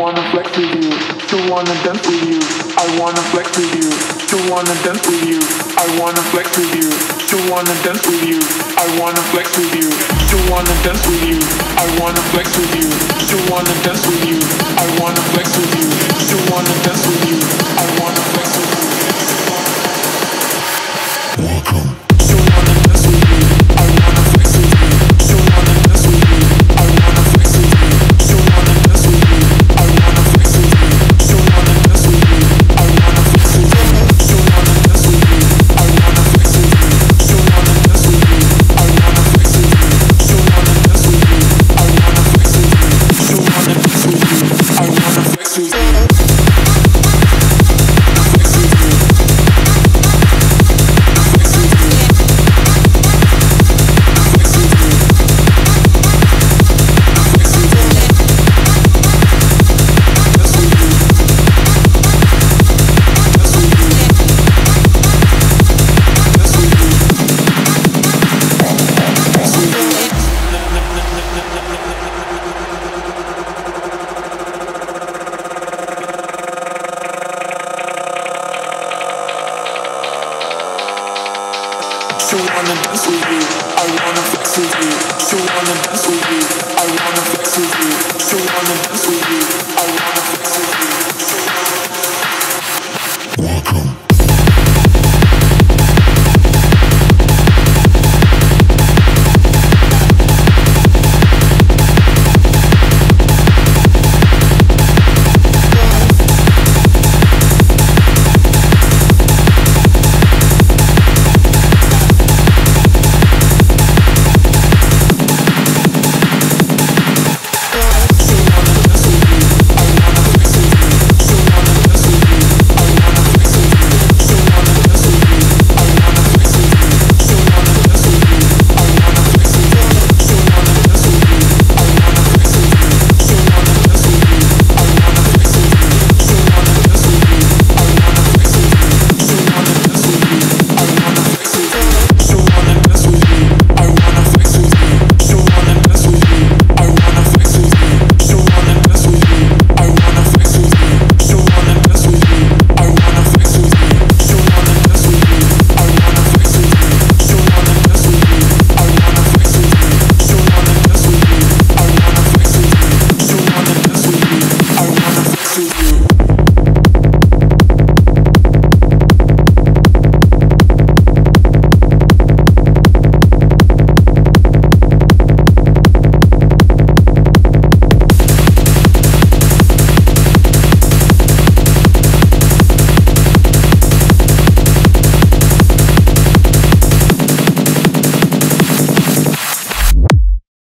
wanna flex with you, still wanna dance with you. I wanna flex with you, still wanna dance with you. I wanna flex with you, still wanna dance with you. I wanna flex with you, still wanna dance with you. I wanna flex with you, still wanna dance with you. I wanna flex with you, still wanna dance with you. I wanna flex with you. I wanna flex with you.